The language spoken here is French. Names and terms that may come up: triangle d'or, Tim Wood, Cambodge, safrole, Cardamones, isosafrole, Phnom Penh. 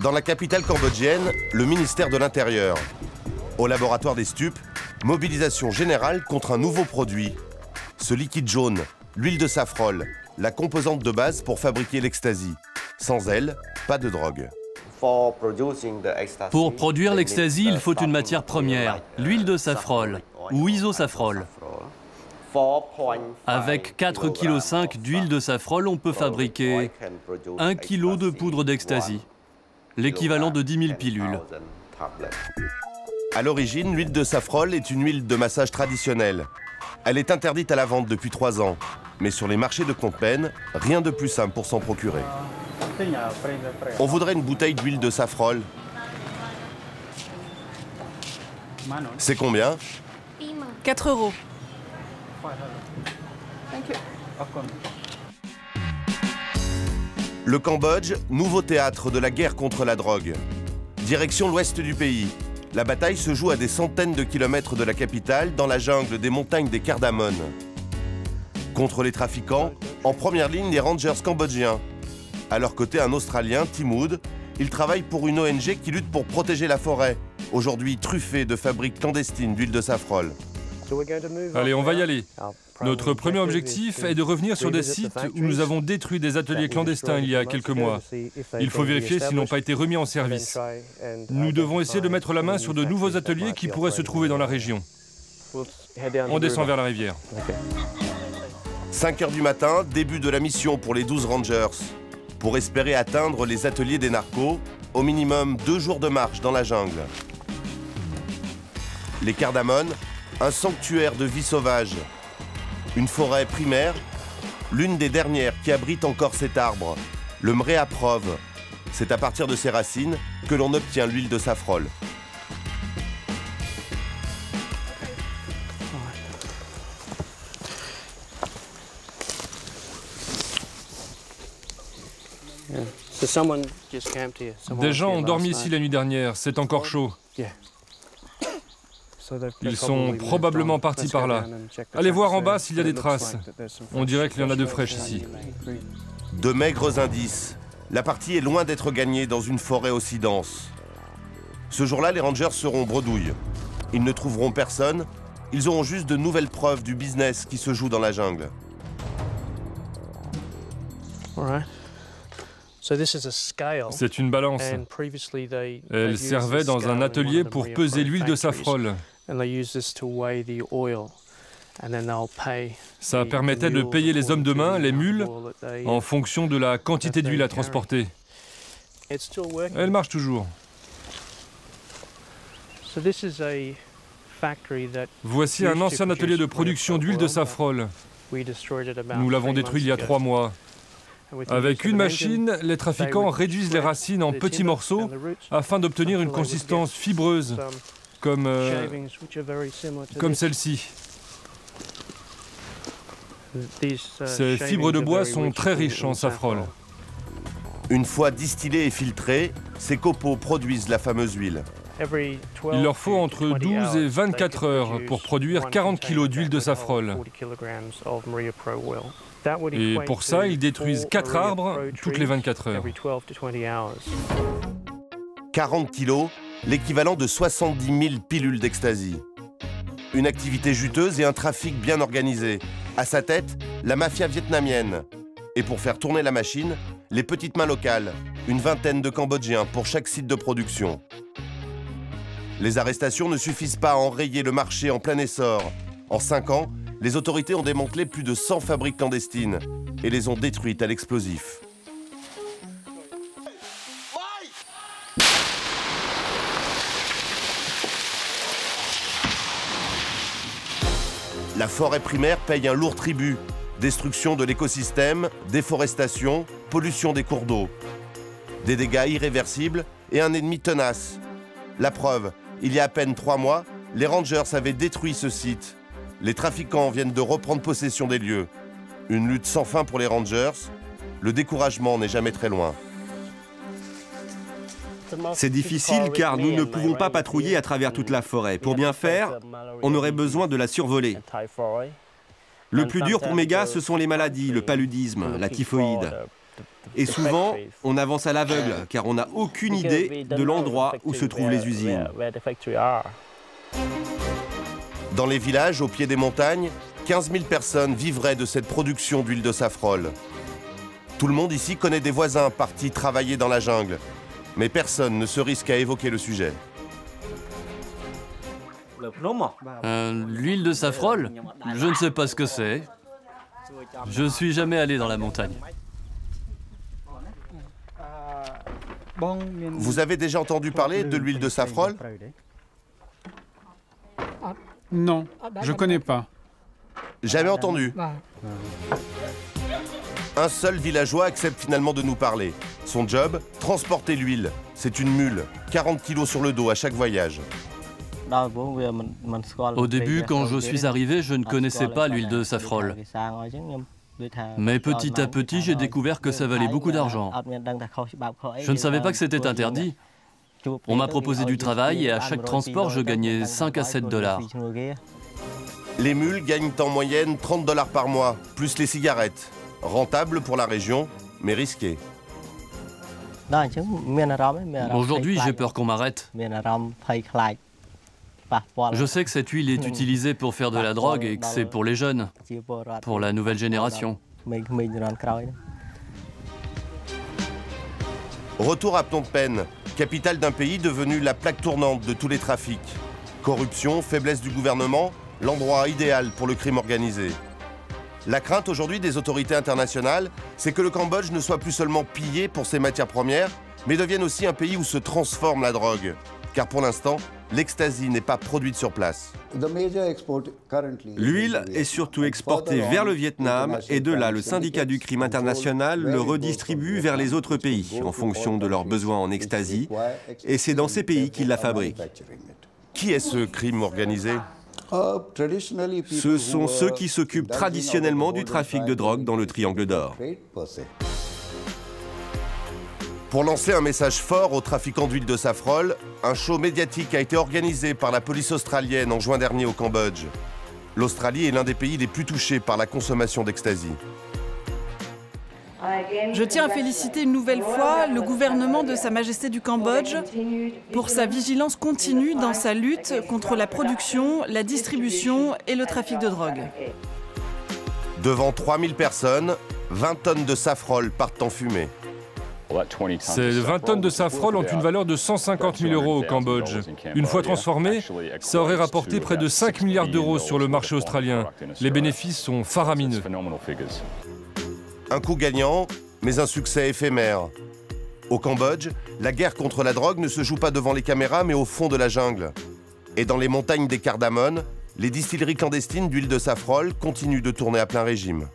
Dans la capitale cambodgienne, le ministère de l'Intérieur. Au laboratoire des stupes, mobilisation générale contre un nouveau produit. Ce liquide jaune, l'huile de safrole, la composante de base pour fabriquer l'ecstasy. Sans elle, pas de drogue. Pour produire l'ecstasy, il faut une matière première, l'huile de safrole ou isosafrole. Avec 4,5 kg d'huile de safrole, on peut fabriquer 1 kg de poudre d'ecstasy, l'équivalent de 10 000 pilules. À l'origine, l'huile de safrole est une huile de massage traditionnelle. Elle est interdite à la vente depuis 3 ans. Mais sur les marchés de Phnom Penh, rien de plus simple pour s'en procurer. On voudrait une bouteille d'huile de safrole. C'est combien? 4 €. Le Cambodge, nouveau théâtre de la guerre contre la drogue. Direction l'ouest du pays. La bataille se joue à des centaines de kilomètres de la capitale, dans la jungle des montagnes des Cardamones. Contre les trafiquants, en première ligne les rangers cambodgiens. À leur côté, un Australien, Tim Wood. Il travaille pour une ONG qui lutte pour protéger la forêt, aujourd'hui truffée de fabriques clandestines d'huile de safrole. Allez, on va y aller. Notre premier objectif est de revenir sur des sites où nous avons détruit des ateliers clandestins il y a quelques mois. Il faut vérifier s'ils n'ont pas été remis en service. Nous devons essayer de mettre la main sur de nouveaux ateliers qui pourraient se trouver dans la région. On descend vers la rivière. 5 h du matin, début de la mission pour les 12 rangers. Pour espérer atteindre les ateliers des narcos, au minimum 2 jours de marche dans la jungle. Les Cardamones, un sanctuaire de vie sauvage. Une forêt primaire, l'une des dernières qui abrite encore cet arbre, le mreaprov. C'est à partir de ses racines que l'on obtient l'huile de safrole. Des gens ont dormi ici la nuit dernière, c'est encore chaud. Ils sont probablement partis par là. Allez voir en bas s'il y a des traces. On dirait qu'il y en a de fraîches ici. De maigres indices. La partie est loin d'être gagnée dans une forêt aussi dense. Ce jour-là, les rangers seront bredouilles. Ils ne trouveront personne. Ils auront juste de nouvelles preuves du business qui se joue dans la jungle. C'est une balance. Elle servait dans un atelier pour peser l'huile de safrole. Ça permettait de payer les hommes de main, les mules, en fonction de la quantité d'huile à transporter. Elle marche toujours. Voici un ancien atelier de production d'huile de safrole. Nous l'avons détruit il y a 3 mois. Avec une machine, les trafiquants réduisent les racines en petits morceaux afin d'obtenir une consistance fibreuse, comme celle-ci. Ces fibres de bois sont très riches en safrole. Une fois distillées et filtrées, ces copeaux produisent la fameuse huile. Il leur faut entre 12 et 24 heures pour produire 40 kg d'huile de safrole. Et pour ça, ils détruisent 4 arbres toutes les 24 heures. 40 kg, l'équivalent de 70 000 pilules d'ecstasy. Une activité juteuse et un trafic bien organisé. À sa tête, la mafia vietnamienne. Et pour faire tourner la machine, les petites mains locales, une vingtaine de Cambodgiens pour chaque site de production. Les arrestations ne suffisent pas à enrayer le marché en plein essor. En 5 ans, les autorités ont démantelé plus de 100 fabriques clandestines et les ont détruites à l'explosif. La forêt primaire paye un lourd tribut. Destruction de l'écosystème, déforestation, pollution des cours d'eau. Des dégâts irréversibles et un ennemi tenace. La preuve, il y a à peine 3 mois, les rangers avaient détruit ce site. Les trafiquants viennent de reprendre possession des lieux. Une lutte sans fin pour les rangers. Le découragement n'est jamais très loin. C'est difficile car nous ne pouvons pas patrouiller à travers toute la forêt. Pour bien faire, on aurait besoin de la survoler. Le plus dur pour mes gars, ce sont les maladies, le paludisme, la typhoïde. Et souvent, on avance à l'aveugle, car on n'a aucune idée de l'endroit où se trouvent les usines. Dans les villages, au pied des montagnes, 15 000 personnes vivraient de cette production d'huile de safrole. Tout le monde ici connaît des voisins partis travailler dans la jungle, mais personne ne se risque à évoquer le sujet. L'huile de safrole, je ne sais pas ce que c'est. Je ne suis jamais allé dans la montagne. Vous avez déjà entendu parler de l'huile de safrole? Non, je ne connais pas. Jamais entendu. Un seul villageois accepte finalement de nous parler. Son job, transporter l'huile. C'est une mule, 40 kilos sur le dos à chaque voyage. Au début, quand je suis arrivé, je ne connaissais pas l'huile de safrole. Mais petit à petit, j'ai découvert que ça valait beaucoup d'argent. Je ne savais pas que c'était interdit. On m'a proposé du travail et à chaque transport, je gagnais 5 à 7 dollars. Les mules gagnent en moyenne 30 dollars par mois, plus les cigarettes. Rentable pour la région, mais risqué. Aujourd'hui, j'ai peur qu'on m'arrête. Je sais que cette huile est utilisée pour faire de la drogue et que c'est pour les jeunes, pour la nouvelle génération. Retour à Phnom Penh, capitale d'un pays devenu la plaque tournante de tous les trafics. Corruption, faiblesse du gouvernement, l'endroit idéal pour le crime organisé. La crainte aujourd'hui des autorités internationales, c'est que le Cambodge ne soit plus seulement pillé pour ses matières premières, mais devienne aussi un pays où se transforme la drogue. Car pour l'instant, l'ecstasy n'est pas produite sur place. L'huile est surtout exportée vers le Vietnam et de là, le syndicat du crime international le redistribue vers les autres pays en fonction de leurs besoins en ecstasy et c'est dans ces pays qu'ils la fabriquent. Qui est ce crime organisé ? Ce sont ceux qui s'occupent traditionnellement du trafic de drogue dans le triangle d'or. Pour lancer un message fort aux trafiquants d'huile de safrole, un show médiatique a été organisé par la police australienne en juin dernier au Cambodge. L'Australie est l'un des pays les plus touchés par la consommation d'ecstasy. Je tiens à féliciter une nouvelle fois le gouvernement de Sa Majesté du Cambodge pour sa vigilance continue dans sa lutte contre la production, la distribution et le trafic de drogue. Devant 3000 personnes, 20 tonnes de safrole partent en fumée. Ces 20 tonnes de safrole ont une valeur de 150 000 euros au Cambodge. Une fois transformées, ça aurait rapporté près de 5 milliards d'euros sur le marché australien. Les bénéfices sont faramineux. Un coup gagnant, mais un succès éphémère. Au Cambodge, la guerre contre la drogue ne se joue pas devant les caméras, mais au fond de la jungle. Et dans les montagnes des Cardamones, les distilleries clandestines d'huile de safrole continuent de tourner à plein régime.